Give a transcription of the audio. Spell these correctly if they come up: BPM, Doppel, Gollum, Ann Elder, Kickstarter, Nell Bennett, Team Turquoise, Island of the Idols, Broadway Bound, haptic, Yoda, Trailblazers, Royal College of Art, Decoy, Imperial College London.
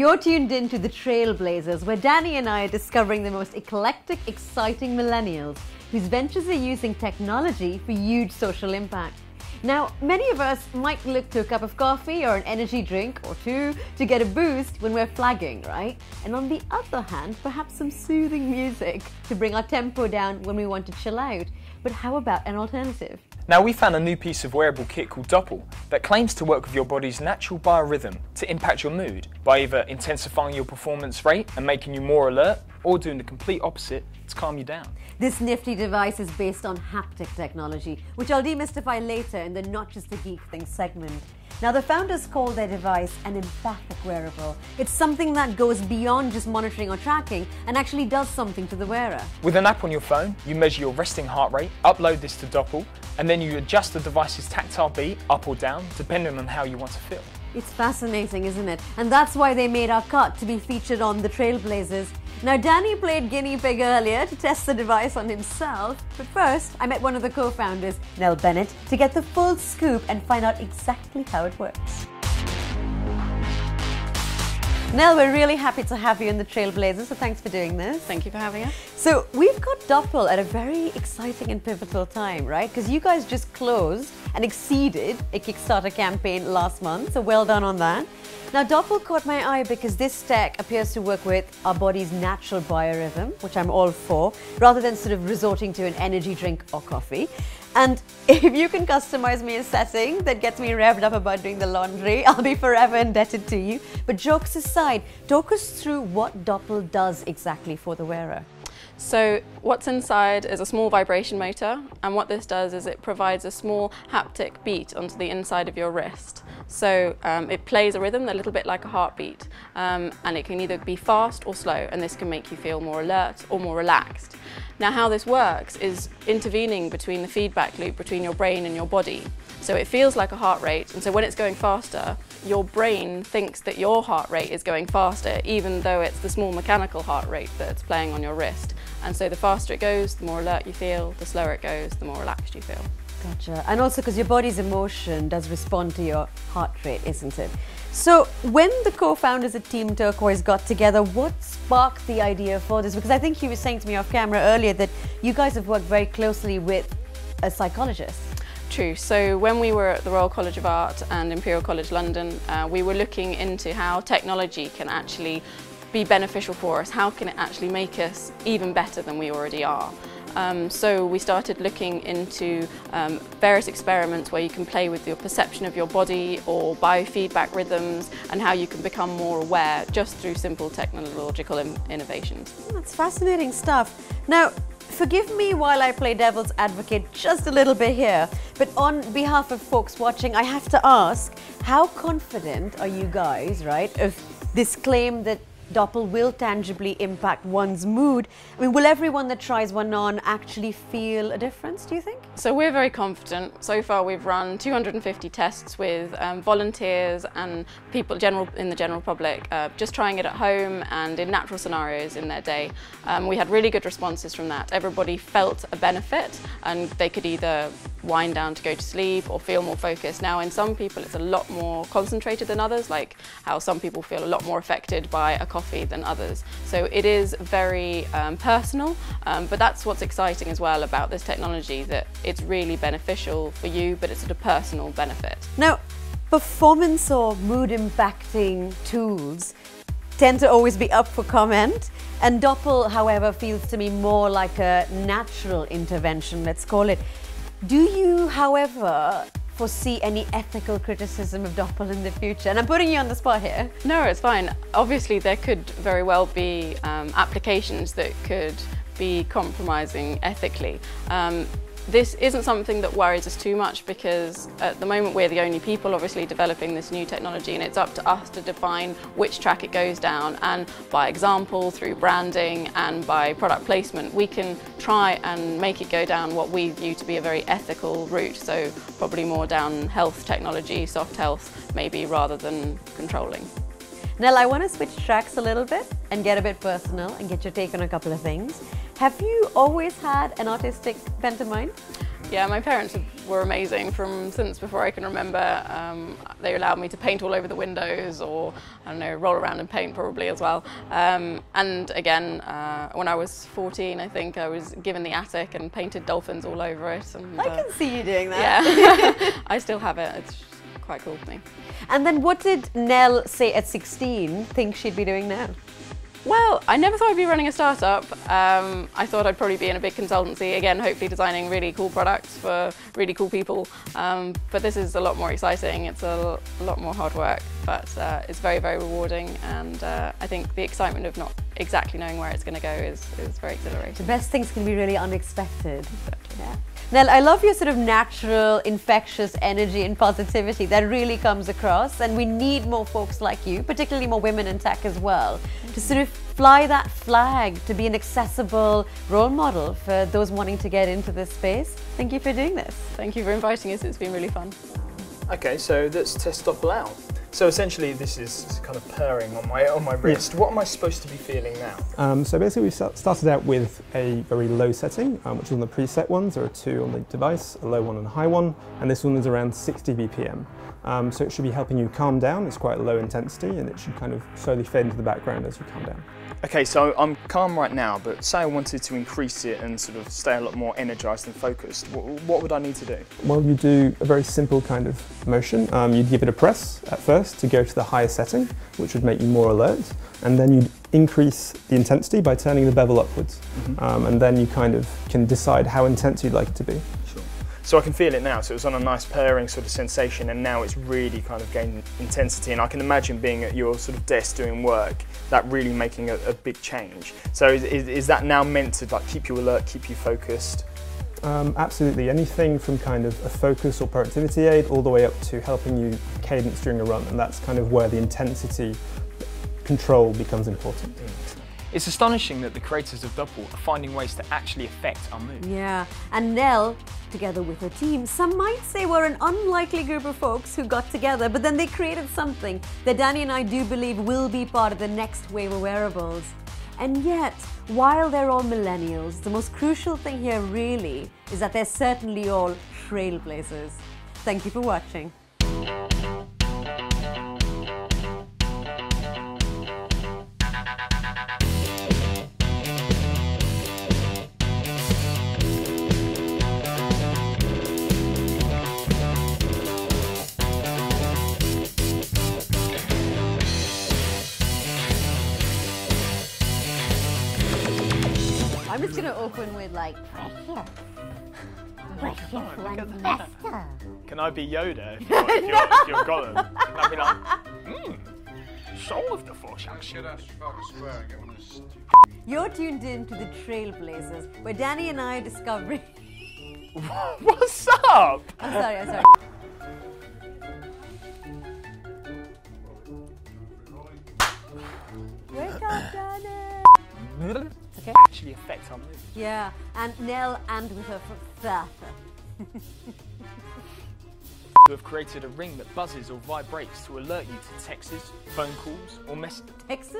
You're tuned in to The Trailblazers, where Danny and I are discovering the most eclectic, exciting millennials whose ventures are using technology for huge social impact. Now, many of us might look to a cup of coffee or an energy drink or two to get a boost when we're flagging, right? And on the other hand, perhaps some soothing music to bring our tempo down when we want to chill out. But how about an alternative? Now, we found a new piece of wearable kit called Doppel that claims to work with your body's natural biorhythm to impact your mood by either intensifying your performance rate and making you more alert, or doing the complete opposite to calm you down. This nifty device is based on haptic technology, which I'll demystify later in the Not Just a Geek Thing segment. Now, the founders call their device an empathic wearable. It's something that goes beyond just monitoring or tracking and actually does something to the wearer. With an app on your phone, you measure your resting heart rate, upload this to Doppel, and then you adjust the device's tactile beat up or down, depending on how you want to feel. It's fascinating, isn't it? And that's why they made our cut to be featured on The Trailblazers. Now, Danny played guinea pig earlier to test the device on himself, but first I met one of the co-founders, Nell Bennett, to get the full scoop and find out exactly how it works. Nell, we're really happy to have you in The Trailblazers, so thanks for doing this. Thank you for having us. So we've got Doppel at a very exciting and pivotal time, right? Because you guys just closed and exceeded a Kickstarter campaign last month, so well done on that. Now, Doppel caught my eye because this tech appears to work with our body's natural biorhythm, which I'm all for, rather than sort of resorting to an energy drink or coffee. And if you can customize me a setting that gets me revved up about doing the laundry, I'll be forever indebted to you. But jokes aside, talk us through what Doppel does exactly for the wearer. So what's inside is a small vibration motor, and what this does is it provides a small haptic beat onto the inside of your wrist. So it plays a rhythm a little bit like a heartbeat, and it can either be fast or slow, and this can make you feel more alert or more relaxed. Now, how this works is intervening between the feedback loop between your brain and your body. So it feels like a heart rate, and so when it's going faster, your brain thinks that your heart rate is going faster, even though it's the small mechanical heart rate that's playing on your wrist. And so the faster it goes, the more alert you feel, the slower it goes, the more relaxed you feel. Gotcha. And also because your body's emotion does respond to your heart rate, isn't it? So when the co-founders at Team Turquoise got together, what sparked the idea for this? Because I think you were saying to me off camera earlier that you guys have worked very closely with a psychologist. True. So when we were at the Royal College of Art and Imperial College London, we were looking into how technology can actually be beneficial for us. How can it actually make us even better than we already are? So we started looking into various experiments where you can play with your perception of your body or biofeedback rhythms and how you can become more aware just through simple technological innovations. That's fascinating stuff. Now, forgive me while I play devil's advocate just a little bit here, but on behalf of folks watching, I have to ask, how confident are you guys, right, of this claim that Doppel will tangibly impact one's mood? I mean, will everyone that tries one on actually feel a difference, do you think? So we're very confident. So far we've run 250 tests with volunteers and people in the general public, just trying it at home and in natural scenarios in their day. We had really good responses from that. Everybody felt a benefit and they could either wind down to go to sleep or feel more focused. Now, in some people it's a lot more concentrated than others, like how some people feel a lot more affected by a coffee than others. So it is very personal, but that's what's exciting as well about this technology, that it's really beneficial for you, but it's at a personal benefit. Now, performance or mood impacting tools tend to always be up for comment. And Doppel, however, feels to me more like a natural intervention, let's call it. Do you, however, foresee any ethical criticism of Doppel in the future? And I'm putting you on the spot here. No, it's fine. Obviously, there could very well be applications that could be compromising ethically. This isn't something that worries us too much because at the moment we're the only people obviously developing this new technology, and it's up to us to define which track it goes down, and by example through branding and by product placement we can try and make it go down what we view to be a very ethical route, so probably more down health technology, soft health maybe, rather than controlling. Nell, I want to switch tracks a little bit and get a bit personal and get your take on a couple of things. Have you always had an artistic bent in mind? Yeah, my parents were amazing since before I can remember. They allowed me to paint all over the windows, or I don't know, roll around and paint probably as well. And again, when I was 14, I think I was given the attic and painted dolphins all over it. And, I can see you doing that. Yeah, I still have it. It's quite cool to me. And then, what did Nell say at 16? Think she'd be doing now? Well, I never thought I'd be running a startup. I thought I'd probably be in a big consultancy, again, hopefully designing really cool products for really cool people. But this is a lot more exciting. It's a lot more hard work, but it's very, very rewarding. And I think the excitement of not exactly knowing where it's going to go is very exhilarating. The best things can be really unexpected. Exactly. Yeah. Nell, I love your sort of natural, infectious energy and positivity that really comes across, and we need more folks like you, particularly more women in tech as well, to sort of fly that flag, to be an accessible role model for those wanting to get into this space. Thank you for doing this. Thank you for inviting us, it's been really fun. Okay, so let's test Doppel out. So essentially this is kind of purring on my wrist. What am I supposed to be feeling now? So basically we started out with a very low setting, which is on the preset ones. There are two on the device, a low one and a high one, and this one is around 60 BPM. So it should be helping you calm down. It's quite low intensity and it should kind of slowly fade into the background as you calm down. Okay, so I'm calm right now, but say I wanted to increase it and sort of stay a lot more energised and focused, what would I need to do? Well, you do a very simple kind of motion. You'd give it a press at first to go to the higher setting, which would make you more alert, and then you'd increase the intensity by turning the bevel upwards. And then you kind of can decide how intense you'd like it to be. So I can feel it now, so it was on a nice purring sort of sensation, and now it's really kind of gained intensity, and I can imagine being at your sort of desk doing work, that really making a big change. So is that now meant to like keep you alert, keep you focused? Absolutely, anything from kind of a focus or productivity aid all the way up to helping you cadence during a run, and that's kind of where the intensity control becomes important. It's astonishing that the creators of Doppel are finding ways to actually affect our mood. Yeah, and Nell, together with her team, some might say we're an unlikely group of folks who got together, but then they created something that Danny and I do believe will be part of the next wave of wearables. And yet, while they're all millennials, the most crucial thing here really is that they're certainly all trailblazers. Thank you for watching. I'm just gonna open with like precious one. Can I be Yoda if you're Gollum? And I'll be like, soul of the Force. You're tuned in to the Trailblazers, where Danny and I are discovering. What's up? I'm sorry. Wake up, Danny. Okay. Actually affect our mood. Yeah, and Nell and with her father. Who have created a ring that buzzes or vibrates to alert you to texts, phone calls, or messages. Texts?